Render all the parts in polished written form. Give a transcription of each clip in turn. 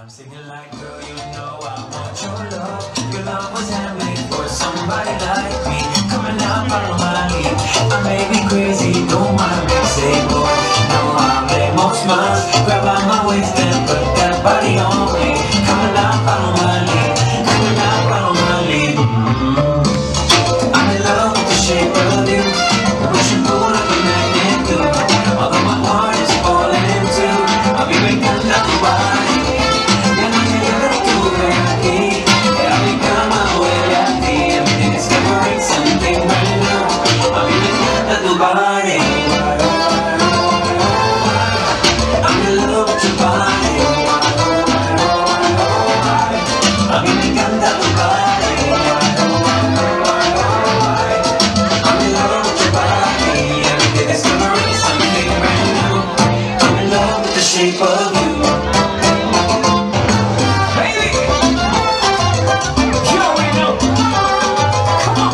And I'm singing like, girl, you know I want your love. Your love was handmade for somebody like me. Coming out of my league, I may be crazy, don't mind me. Say, boy, no, I make more smiles. Grab out my waist and put that body on me. Coming out of my league, coming out of my league. I'm in love with the shape of you. I wish you pulled up in that into. Although my heart is falling into, I'll be making love by. Shape of you. Baby! You already know. Come on.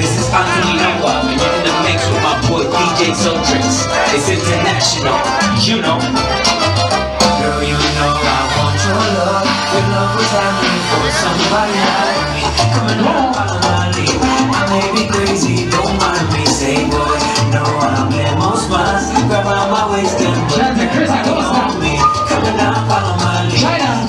This is Antonino Wap, and you're in the mix with my boy DJ Sotrix. It's international, you know. Girl, you know I want your love. Your love was happening for somebody like me. Coming home out of my league, I may be crazy, don't mind me. Say, boy, no, I'm in most spots. Grab out my waist and put that body on me. Coming out, follow my lead. I'm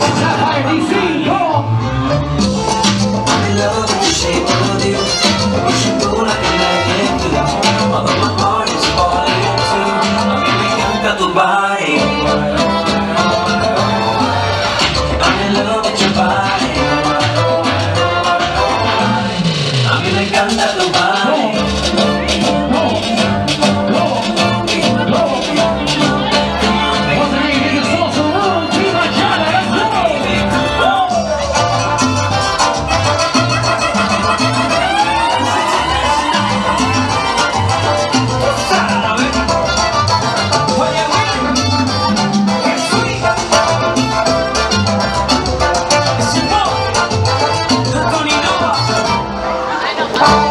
in love with the shape of you. You should go like a magnet do. Although my heart is falling too, I'm giving up the body. I'm in love with your body. I'm giving up the body. Oh!